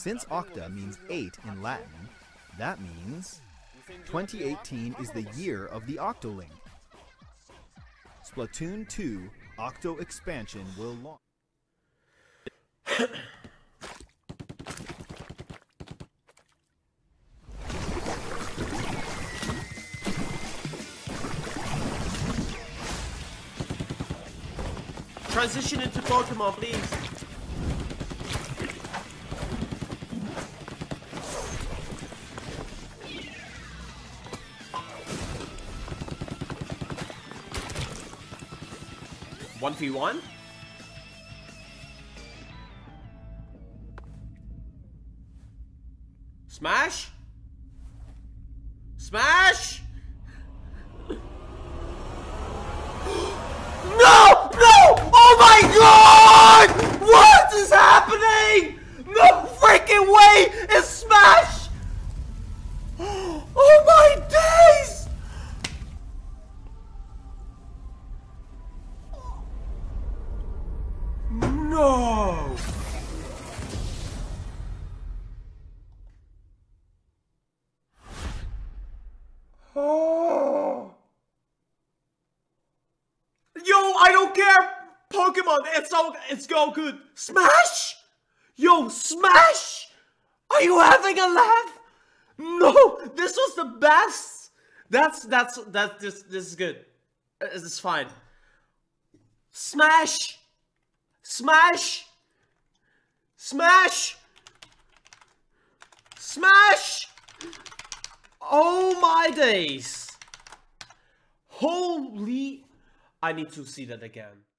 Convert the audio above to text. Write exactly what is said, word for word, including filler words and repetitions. Since Octa means eight in Latin, that means twenty eighteen is the year of the Octoling. Splatoon two Octo Expansion will launch. Transition into Pokemon, please. one v one? Smash? Smash? No! No! Oh my god! What is happening? No freaking way! It's Smash! Oh my days! No! Oh. Yo, I don't care, Pokemon. It's all, it's all good. Smash! Yo, Smash! Are you having a laugh? No, this was the best. That's that's that. This this is good. This is fine. Smash! Smash! Smash! Smash! Oh my days! Holy... I need to see that again.